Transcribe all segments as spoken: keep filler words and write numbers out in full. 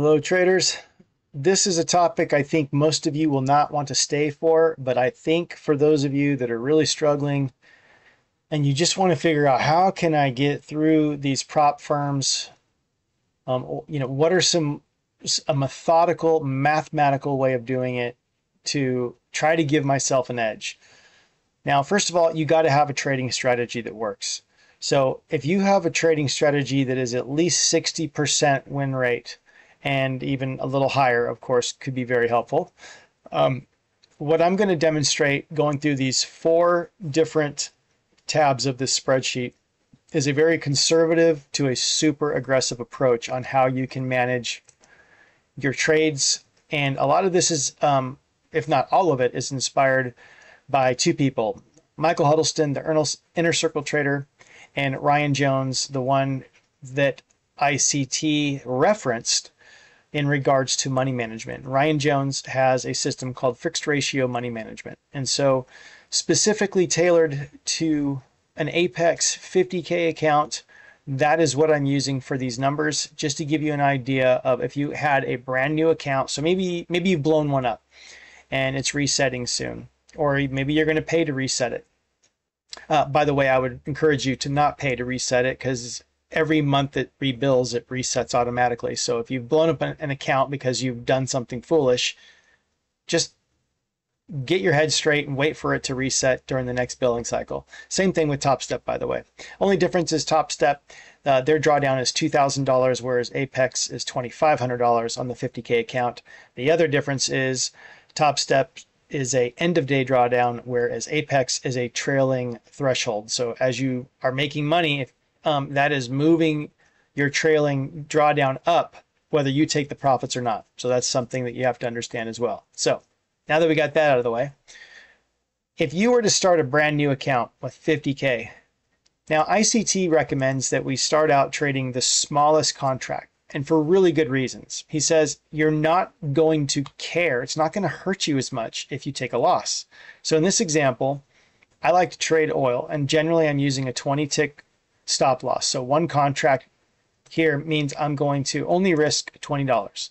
Hello traders. This is a topic I think most of you will not want to stay for, but I think for those of you that are really struggling and you just want to figure out how can I get through these prop firms, um, you know, what are some a methodical, mathematical way of doing it to try to give myself an edge. Now, first of all, you got to have a trading strategy that works. So if you have a trading strategy that is at least sixty percent win rate, and even a little higher, of course, could be very helpful. Um, what I'm going to demonstrate going through these four different tabs of this spreadsheet is a very conservative to a super aggressive approach on how you can manage your trades. And a lot of this is, um, if not all of it, is inspired by two people, Michael Huddleston, the inner circle trader, and Ryan Jones, the one that I C T referenced in regards to money management. Ryan Jones has a system called fixed ratio money management. And so specifically tailored to an Apex fifty K account, that is what I'm using for these numbers, just to give you an idea of if you had a brand new account. So maybe, maybe you've blown one up and it's resetting soon, or maybe you're going to pay to reset it. Uh, by the way, I would encourage you to not pay to reset it, because every month it rebuilds, it resets automatically. So if you've blown up an account because you've done something foolish, just get your head straight and wait for it to reset during the next billing cycle. Same thing with Top Step, by the way. Only difference is Top Step, uh, their drawdown is two thousand dollars, whereas Apex is twenty-five hundred dollars on the fifty K account. The other difference is Top Step is a end of day drawdown, whereas Apex is a trailing threshold. So as you are making money, if Um, that is moving your trailing drawdown up, whether you take the profits or not. So that's something that you have to understand as well. So now that we got that out of the way, if you were to start a brand new account with fifty K, now I C T recommends that we start out trading the smallest contract, and for really good reasons. He says you're not going to care. It's not going to hurt you as much if you take a loss. So in this example, I like to trade oil, and generally I'm using a twenty tick stop loss. So one contract here means I'm going to only risk twenty dollars.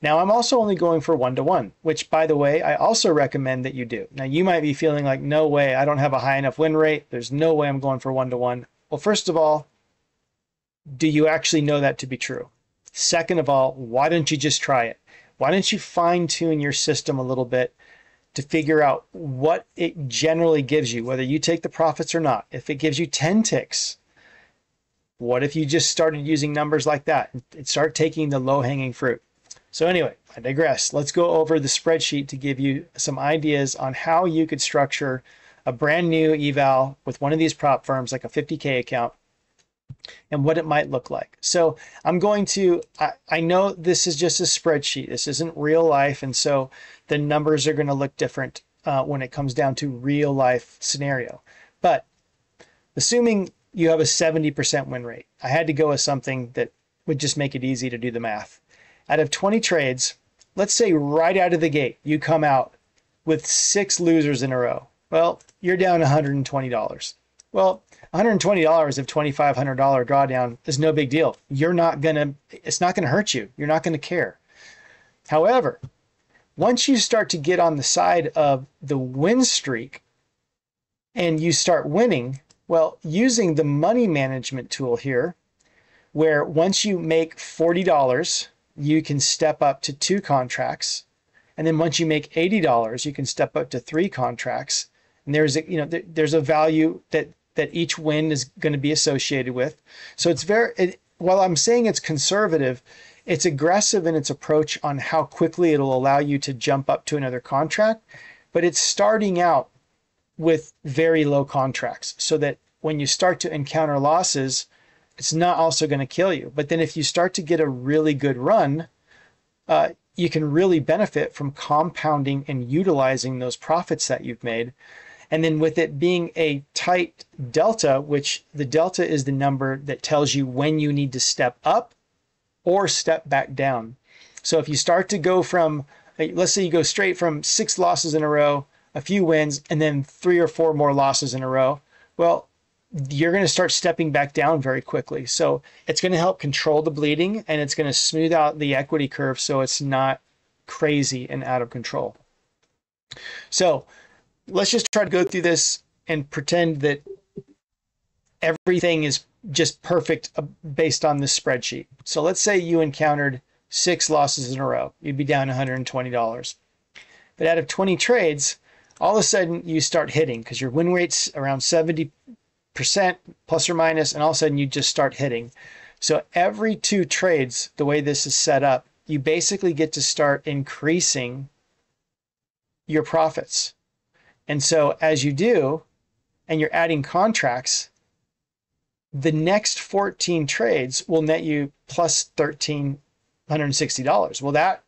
Now I'm also only going for one to one, which, by the way, I also recommend that you do. Now you might be feeling like, no way, I don't have a high enough win rate, there's no way I'm going for one to one. Well, first of all, do you actually know that to be true? Second of all, why don't you just try it? Why don't you fine-tune your system a little bit to figure out what it generally gives you, whether you take the profits or not? If it gives you ten ticks, what if you just started using numbers like that and start taking the low-hanging fruit? So anyway, I digress. Let's go over the spreadsheet to give you some ideas on how you could structure a brand new eval with one of these prop firms, like a fifty K account, and what it might look like. So I'm going to, I, I know this is just a spreadsheet. This isn't real life, and so the numbers are going to look different uh, when it comes down to real life scenario. But assuming you have a seventy percent win rate, I had to go with something that would just make it easy to do the math. Out of twenty trades, let's say right out of the gate, you come out with six losers in a row. Well, you're down one hundred twenty dollars. Well, one hundred twenty dollars of twenty-five hundred dollar drawdown is no big deal. You're not gonna, it's not gonna hurt you. You're not gonna care. However, once you start to get on the side of the win streak and you start winning, well, using the money management tool here, where once you make forty dollars, you can step up to two contracts. And then once you make eighty dollars, you can step up to three contracts. And there's a, you know, th there's a value that, that each win is going to be associated with. So it's very, it, while I'm saying it's conservative, it's aggressive in its approach on how quickly it'll allow you to jump up to another contract, but it's starting out with very low contracts so that when you start to encounter losses, it's not also going to kill you. But then if you start to get a really good run, uh, you can really benefit from compounding and utilizing those profits that you've made. And then with it being a tight delta, which the delta is the number that tells you when you need to step up or step back down. So if you start to go from, let's say you go straight from six losses in a row, a few wins, and then three or four more losses in a row, well, you're going to start stepping back down very quickly. So it's going to help control the bleeding, and it's going to smooth out the equity curve so it's not crazy and out of control. So let's just try to go through this and pretend that everything is just perfect based on this spreadsheet. So let's say you encountered six losses in a row. You'd be down one hundred twenty dollars. But out of twenty trades, all of a sudden you start hitting because your win rate's around seventy percent plus or minus, and all of a sudden you just start hitting. So every two trades, the way this is set up, you basically get to start increasing your profits. And so as you do, and you're adding contracts, the next fourteen trades will net you plus one thousand three hundred sixty dollars. Well, that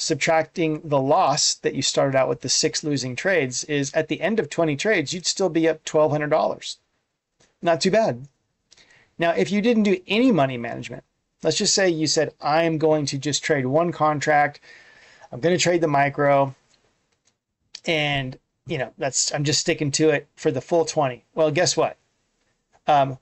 subtracting the loss that you started out with, the six losing trades, is at the end of twenty trades, you'd still be up twelve hundred dollars. Not too bad. Now, if you didn't do any money management, let's just say you said, I'm going to just trade one contract. I'm going to trade the micro. And, you know, that's, I'm just sticking to it for the full twenty. Well, guess what? Um,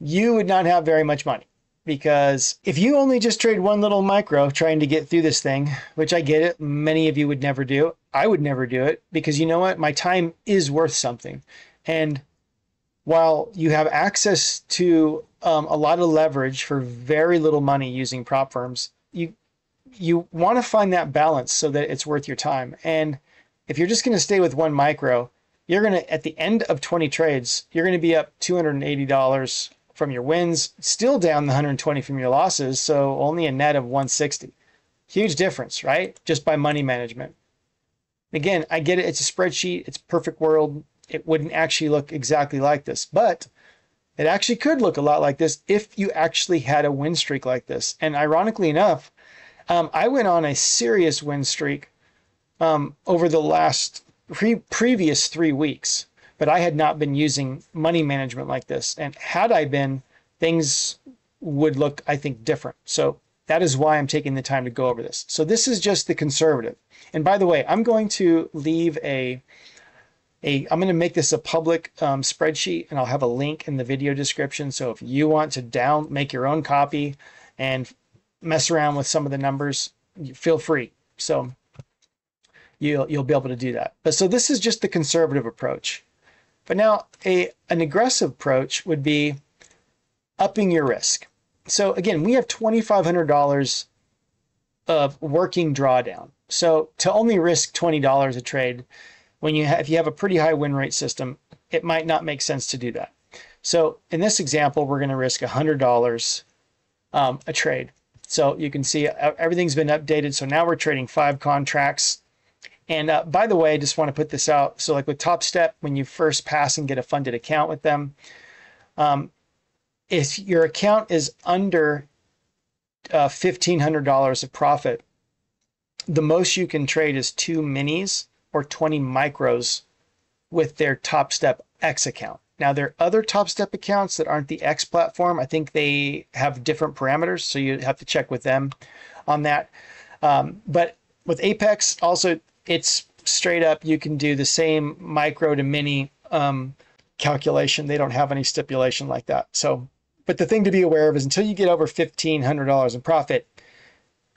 you would not have very much money, because if you only just trade one little micro trying to get through this thing, which I get it, many of you would never do. I would never do it because, you know what? My time is worth something. And while you have access to um, a lot of leverage for very little money using prop firms, you, you want to find that balance so that it's worth your time. And if you're just going to stay with one micro, you're going to, at the end of twenty trades, you're going to be up two hundred eighty dollars from your wins, still down the one hundred twenty from your losses, so only a net of one hundred sixty. Huge difference, right? Just by money management. Again, I get it, it's a spreadsheet, it's perfect world. It wouldn't actually look exactly like this, but it actually could look a lot like this if you actually had a win streak like this. And ironically enough, um, I went on a serious win streak um, over the last pre previous three weeks, but I had not been using money management like this. And had I been, things would look, I think, different. So that is why I'm taking the time to go over this. So this is just the conservative. And by the way, I'm going to leave a, a I'm going to make this a public um, spreadsheet, and I'll have a link in the video description. So if you want to down, make your own copy and mess around with some of the numbers, feel free. So you'll, you'll be able to do that. But so this is just the conservative approach. But now a, an aggressive approach would be upping your risk. So again, we have two thousand five hundred dollars of working drawdown. So to only risk twenty dollars a trade, when you have, if you have a pretty high win rate system, it might not make sense to do that. So in this example, we're going to risk one hundred dollars um, a trade. So you can see everything's been updated. So now we're trading five contracts. And uh, by the way, I just want to put this out. So like with Top Step, when you first pass and get a funded account with them, um, if your account is under uh, fifteen hundred dollars of profit, the most you can trade is two minis or twenty micros with their Top Step X account. Now, there are other Top Step accounts that aren't the X platform. I think they have different parameters, so you have to check with them on that. Um, but with Apex, also, it's straight up, you can do the same micro to mini um, calculation. They don't have any stipulation like that. So, but the thing to be aware of is until you get over fifteen hundred dollars in profit,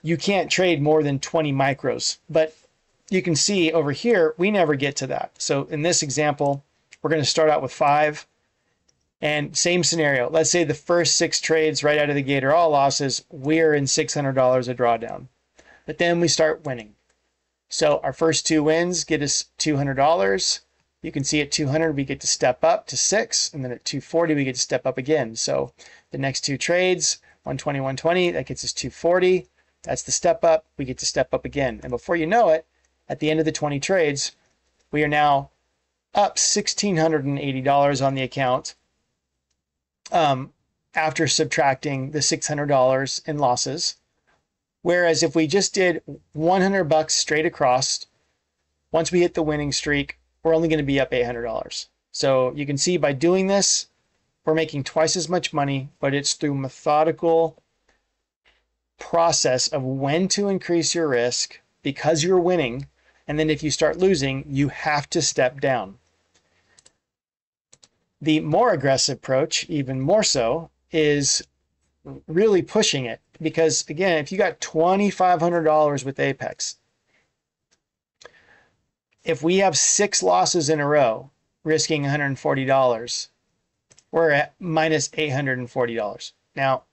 you can't trade more than twenty micros. But you can see over here, we never get to that. So in this example, we're going to start out with five. And same scenario, let's say the first six trades right out of the gate are all losses. We're in six hundred dollars a drawdown. But then we start winning. So our first two wins get us two hundred dollars. You can see at two hundred, we get to step up to six, and then at two forty, we get to step up again. So the next two trades, one twenty, one twenty, that gets us two forty. That's the step up. We get to step up again. And before you know it, at the end of the twenty trades, we are now up one thousand six hundred eighty dollars on the account um, after subtracting the six hundred dollars in losses. Whereas if we just did one hundred bucks straight across, once we hit the winning streak, we're only going to be up eight hundred dollars. So you can see by doing this, we're making twice as much money, but it's through methodical process of when to increase your risk because you're winning. And then if you start losing, you have to step down. The more aggressive approach, even more so, is really pushing it. Because again, if you got twenty-five hundred dollars with Apex, if we have six losses in a row, risking one hundred forty dollars, we're at minus eight hundred forty dollars. Now,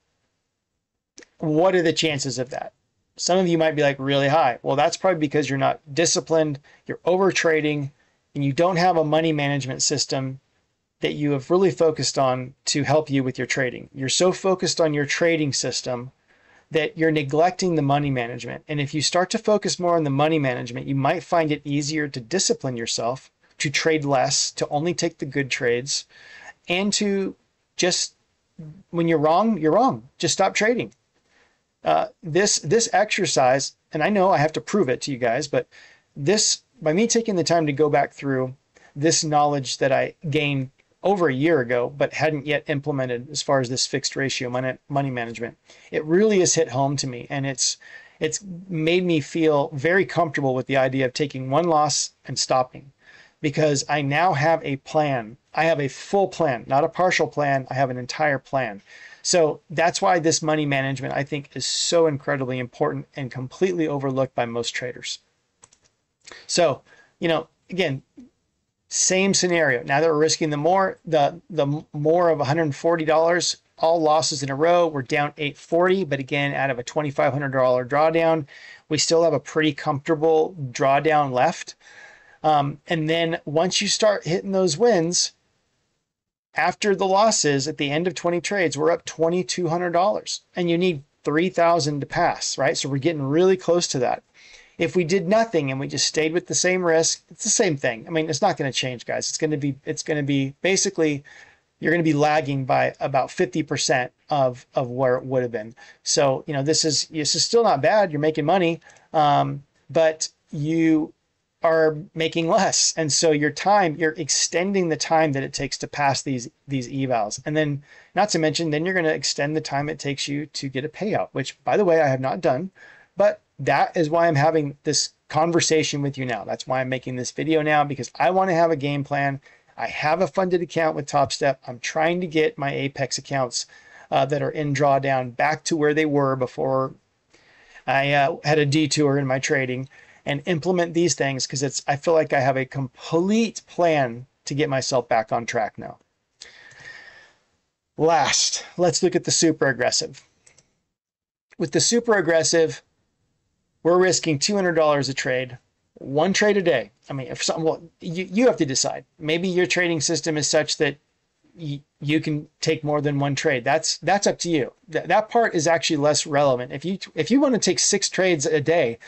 what are the chances of that? Some of you might be like, really high. Well, that's probably because you're not disciplined, you're over trading, and you don't have a money management system that you have really focused on to help you with your trading. You're so focused on your trading system that you're neglecting the money management. And if you start to focus more on the money management, you might find it easier to discipline yourself, to trade less, to only take the good trades, and to just, when you're wrong, you're wrong. Just stop trading. Uh, this, this exercise, and I know I have to prove it to you guys, but this, by me taking the time to go back through this knowledge that I gained over a year ago, but hadn't yet implemented as far as this fixed ratio money, money management, it really has hit home to me. And it's, it's made me feel very comfortable with the idea of taking one loss and stopping, because I now have a plan. I have a full plan, not a partial plan. I have an entire plan. So that's why this money management, I think, is so incredibly important and completely overlooked by most traders. So, you know, again, same scenario. Now that we're risking the more, the, the more of one hundred forty dollars, all losses in a row, we're down eight hundred forty dollars, but again, out of a twenty-five hundred dollar drawdown, we still have a pretty comfortable drawdown left. Um, and then once you start hitting those wins, after the losses, at the end of twenty trades, we're up twenty-two hundred dollars, and you need three thousand dollars to pass, right? So we're getting really close to that. If we did nothing and we just stayed with the same risk, it's the same thing. I mean, it's not going to change, guys. It's going to be, it's going to be basically, you're going to be lagging by about fifty percent of, of where it would have been. So, you know, this is, this is still not bad. You're making money, um, but you are making less. And so your time, you're extending the time that it takes to pass these, these evals. And then not to mention, then you're going to extend the time it takes you to get a payout, which, by the way, I have not done, but that is why I'm having this conversation with you now. That's why I'm making this video now, because I want to have a game plan. I have a funded account with Top Step. I'm trying to get my Apex accounts uh, that are in drawdown back to where they were before I uh, had a detour in my trading, and implement these things, because it's, I feel like I have a complete plan to get myself back on track now. Last, let's look at the super aggressive. With the super aggressive, we're risking two hundred dollars a trade, one trade a day. I mean, if some, well, you, you have to decide. Maybe your trading system is such that y you can take more than one trade. That's, that's up to you. Th that part is actually less relevant. If you, if you want to take six trades a day,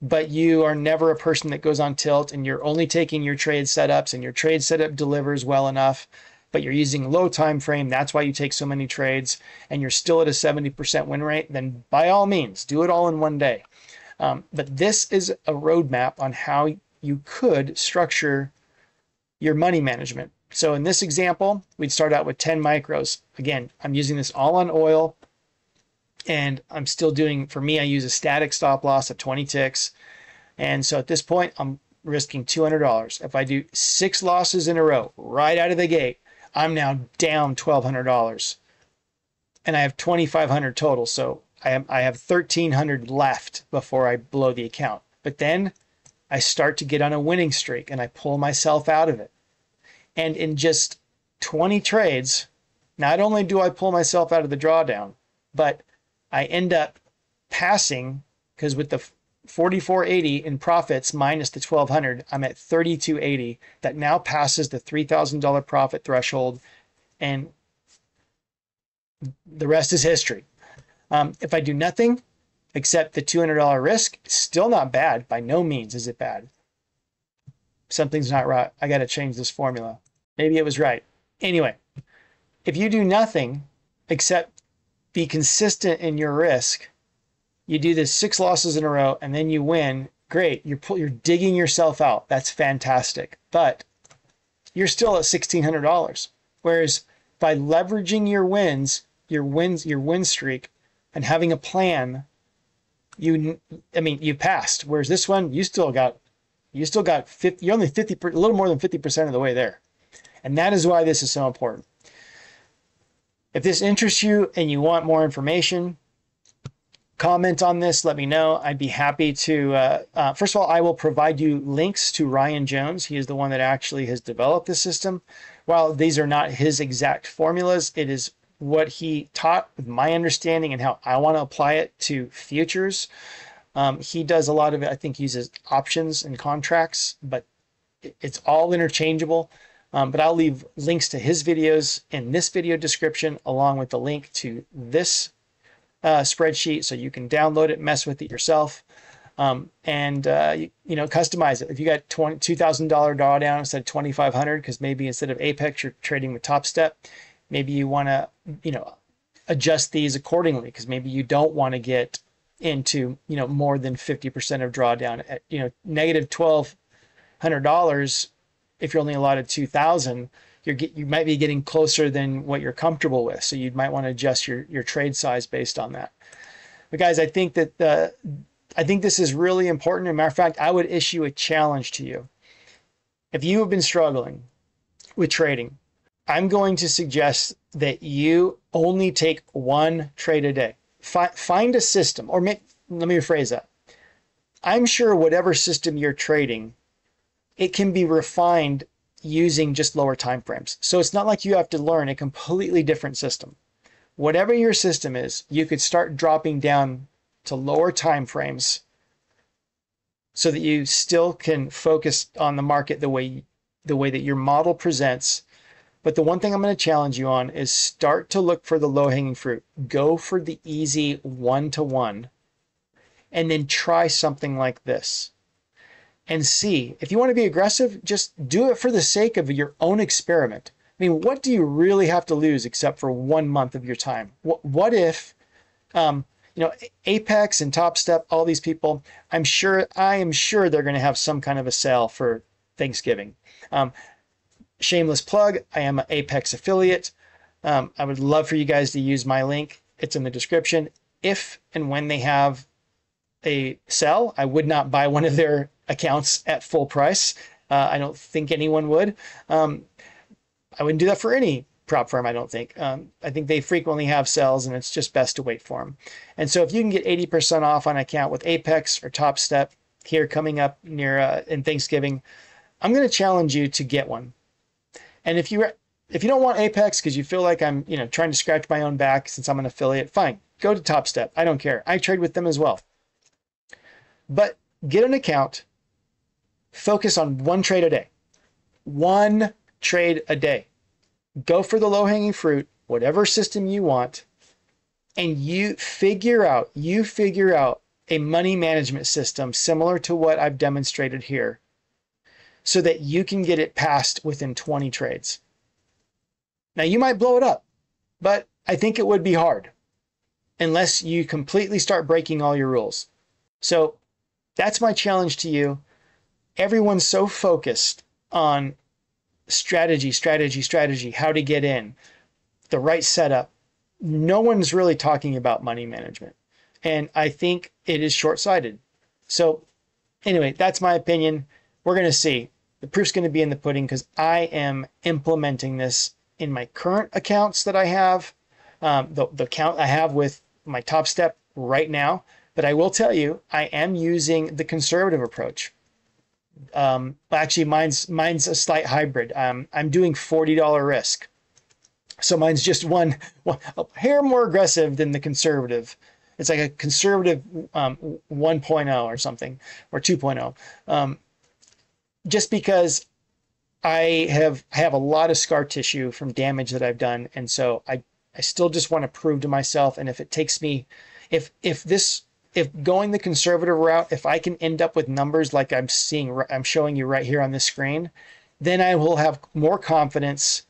but you are never a person that goes on tilt, and you're only taking your trade setups, and your trade setup delivers well enough, but you're using low time frame, that's why you take so many trades, and you're still at a seventy percent win rate, then by all means, do it all in one day. Um, but this is a roadmap on how you could structure your money management. So in this example, we'd start out with ten micros. Again, I'm using this all on oil, and I'm still doing, for me, I use a static stop loss of twenty ticks. And so at this point, I'm risking two hundred dollars. If I do six losses in a row, right out of the gate, I'm now down twelve hundred dollars, and I have twenty-five hundred total. So I am, I have thirteen hundred left before I blow the account. But then I start to get on a winning streak, and I pull myself out of it. And in just twenty trades, not only do I pull myself out of the drawdown, but I end up passing, because with the forty-four eighty in profits minus the twelve hundred, I'm at thirty-two eighty. That now passes the three thousand dollar profit threshold, and the rest is history. Um, if I do nothing except the two hundred dollar risk, still not bad. By no means is it bad. Something's not right. I got to change this formula. Maybe it was right. Anyway, if you do nothing except be consistent in your risk, you do this six losses in a row, and then you win. Great. You're, you're digging yourself out. That's fantastic. But you're still at sixteen hundred dollars. Whereas by leveraging your wins, your wins, your win streak, and having a plan, you, I mean, you passed. Whereas this one, you still got, you still got fifty, you're only fifty, a little more than fifty percent of the way there. And that is why this is so important. If this interests you and you want more information, comment on this, let me know. I'd be happy to, uh, uh, first of all, I will provide you links to Ryan Jones. He is the one that actually has developed this system. While these are not his exact formulas, it is what he taught with my understanding and how I want to apply it to futures. Um, he does a lot of it, I think he uses options and contracts, but it's all interchangeable. Um, but I'll leave links to his videos in this video description, along with the link to this uh, spreadsheet, so you can download it, mess with it yourself, um, and uh, you, you know, customize it. If you got two thousand dollar drawdown instead of twenty-five hundred dollars, because maybe instead of Apex you're trading with Top Step, maybe you want to, you know, adjust these accordingly, because maybe you don't want to get into, you know, more than fifty percent of drawdown at, you know, negative twelve hundred dollars. If you're only allotted two thousand, you're get, you might be getting closer than what you're comfortable with. So you might want to adjust your, your trade size based on that. But guys, I think that the, I think this is really important. As a matter of fact, I would issue a challenge to you. If you have been struggling with trading, I'm going to suggest that you only take one trade a day. Find, find a system, or make, let me rephrase that. I'm sure whatever system you're trading, it can be refined using just lower time frames. So it's not like you have to learn a completely different system. Whatever your system is, you could start dropping down to lower time frames so that you still can focus on the market the way the way that your model presents. But the one thing I'm going to challenge you on is start to look for the low-hanging fruit. Go for the easy one-to-one, and then try something like this. And see, if you want to be aggressive, just do it for the sake of your own experiment. I mean, what do you really have to lose except for one month of your time? What, what if, um, you know, Apex and Top Step, all these people, I'm sure, I am sure they're going to have some kind of a sale for Thanksgiving. Um, shameless plug, I am an Apex affiliate. Um, I would love for you guys to use my link. It's in the description. If and when they have a sale, I would not buy one of their accounts at full price. Uh, I don't think anyone would. Um, I wouldn't do that for any prop firm, I don't think. Um, I think they frequently have sales, and it's just best to wait for them. And so if you can get eighty percent off on an account with Apex or Top Step here coming up near uh, in Thanksgiving, I'm going to challenge you to get one. And if you if you don't want Apex because you feel like I'm you know trying to scratch my own back since I'm an affiliate, fine, go to Top Step. I don't care. I trade with them as well. But get an account. Focus on one trade a day. One trade a day. Go for the low-hanging fruit, whatever system you want, and you figure out, you figure out a money management system similar to what I've demonstrated here so that you can get it passed within twenty trades. Now, you might blow it up, but I think it would be hard unless you completely start breaking all your rules. So that's my challenge to you. Everyone's so focused on strategy, strategy, strategy, how to get in, the right setup. No one's really talking about money management. And I think it is short-sighted. So anyway, that's my opinion. We're going to see. The proof's going to be in the pudding because I am implementing this in my current accounts that I have, um, the, the account I have with my Top Step right now. But I will tell you, I am using the conservative approach. Um, actually mine's, mine's a slight hybrid. Um, I'm doing forty dollar risk. So mine's just one, one a hair more aggressive than the conservative. It's like a conservative, um, one point oh or something, or two point oh. Um, just because I have, I have a lot of scar tissue from damage that I've done. And so I, I still just want to prove to myself. And if it takes me, if, if this, If going the conservative route, if I can end up with numbers like I'm seeing, I'm showing you right here on this screen, then I will have more confidence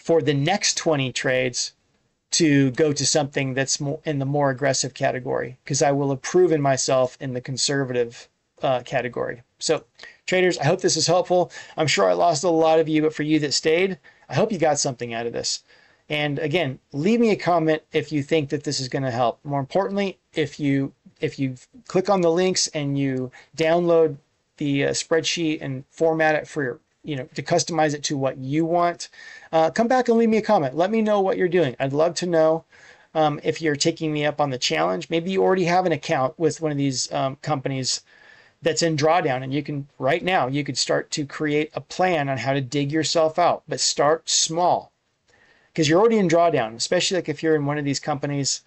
for the next twenty trades to go to something that's more in the more aggressive category, because I will have proven myself in the conservative uh, category. So traders, I hope this is helpful. I'm sure I lost a lot of you, but for you that stayed, I hope you got something out of this. And again, leave me a comment if you think that this is going to help. More importantly, if you if you click on the links and you download the uh, spreadsheet and format it for your you know, to customize it to what you want, uh, come back and leave me a comment. Let me know what you're doing. I'd love to know um, if you're taking me up on the challenge. Maybe you already have an account with one of these um, companies that's in drawdown, and you can right now you could start to create a plan on how to dig yourself out, but start small because you're already in drawdown, especially like if you're in one of these companies.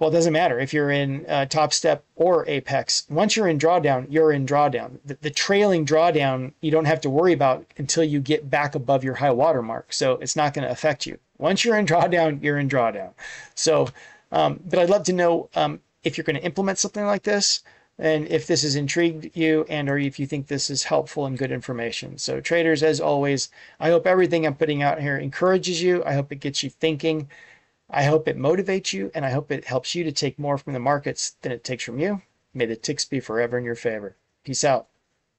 Well, it doesn't matter if you're in uh, Top Step or Apex. Once you're in drawdown, you're in drawdown. The, the trailing drawdown, you don't have to worry about until you get back above your high water mark. So it's not going to affect you. Once you're in drawdown, you're in drawdown. So, um, but I'd love to know um, if you're going to implement something like this, and if this has intrigued you, and or if you think this is helpful and good information. So traders, as always, I hope everything I'm putting out here encourages you. I hope it gets you thinking. I hope it motivates you, and I hope it helps you to take more from the markets than it takes from you. May the ticks be forever in your favor. Peace out.